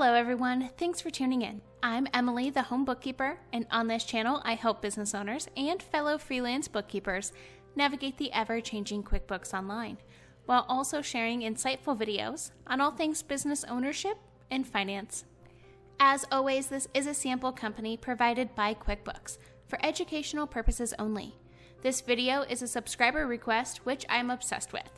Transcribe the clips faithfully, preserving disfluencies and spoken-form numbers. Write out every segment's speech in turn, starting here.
Hello everyone, thanks for tuning in. I'm Emily, the Home Bookkeeper, and on this channel I help business owners and fellow freelance bookkeepers navigate the ever-changing QuickBooks Online, while also sharing insightful videos on all things business ownership and finance. As always, this is a sample company provided by QuickBooks for educational purposes only. This video is a subscriber request which I'm obsessed with.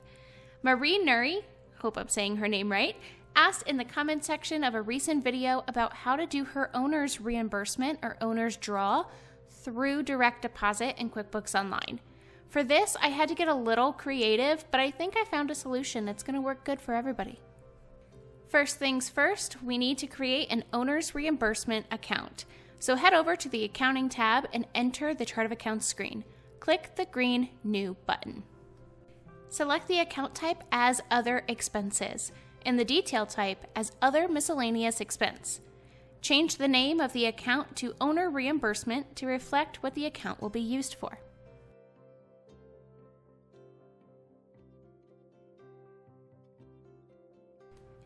Marie Nuri, hope I'm saying her name right, asked in the comment section of a recent video about how to do her owner's reimbursement or owner's draw through direct deposit in QuickBooks Online. For this, I had to get a little creative, but I think I found a solution that's going to work good for everybody. First things first, we need to create an owner's reimbursement account. So head over to the Accounting tab and enter the Chart of Accounts screen. Click the green New button. Select the account type as Other Expenses, and the detail type as Other Miscellaneous Expense. Change the name of the account to Owner Reimbursement to reflect what the account will be used for.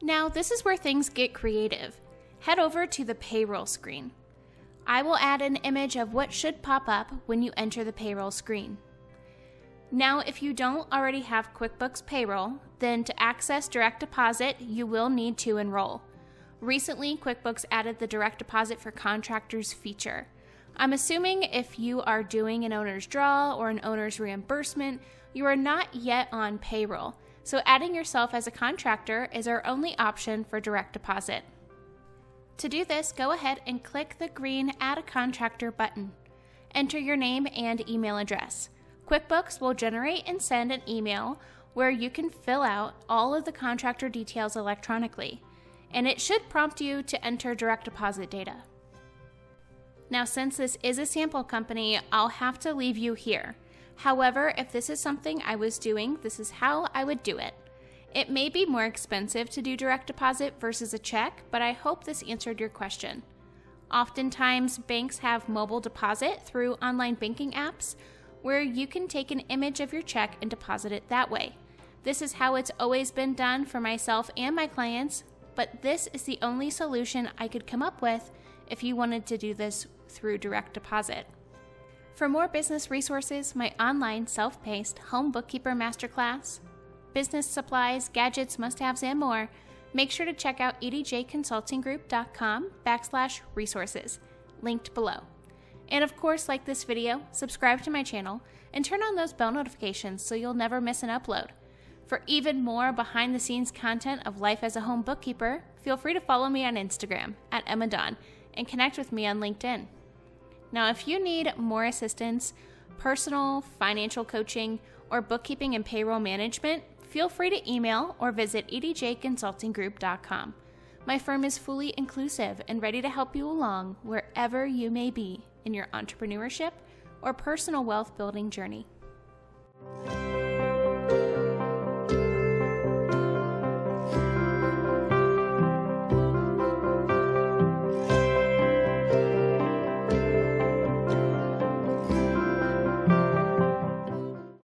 Now, this is where things get creative. Head over to the Payroll screen. I will add an image of what should pop up when you enter the Payroll screen. Now, if you don't already have QuickBooks Payroll, then to access direct deposit, you will need to enroll. Recently, QuickBooks added the direct deposit for contractors feature. I'm assuming if you are doing an owner's draw or an owner's reimbursement, you are not yet on payroll. So adding yourself as a contractor is our only option for direct deposit. To do this, go ahead and click the green Add a Contractor button. Enter your name and email address. QuickBooks will generate and send an email where you can fill out all of the contractor details electronically, and it should prompt you to enter direct deposit data. Now, since this is a sample company, I'll have to leave you here. However, if this is something I was doing, this is how I would do it. It may be more expensive to do direct deposit versus a check, but I hope this answered your question. Oftentimes, banks have mobile deposit through online banking apps, where you can take an image of your check and deposit it that way. This is how it's always been done for myself and my clients, but this is the only solution I could come up with if you wanted to do this through direct deposit. For more business resources, my online self-paced Home Bookkeeper Masterclass, business supplies, gadgets, must-haves, and more, make sure to check out edjconsultinggroup.com backslash resources, linked below. And of course, like this video, subscribe to my channel, and turn on those bell notifications so you'll never miss an upload. For even more behind-the-scenes content of life as a home bookkeeper, feel free to follow me on Instagram at Emma Dawn and connect with me on LinkedIn. Now, if you need more assistance, personal, financial coaching, or bookkeeping and payroll management, feel free to email or visit edjconsultinggroup dot com. My firm is fully inclusive and ready to help you along wherever you may be in your entrepreneurship or personal wealth building journey.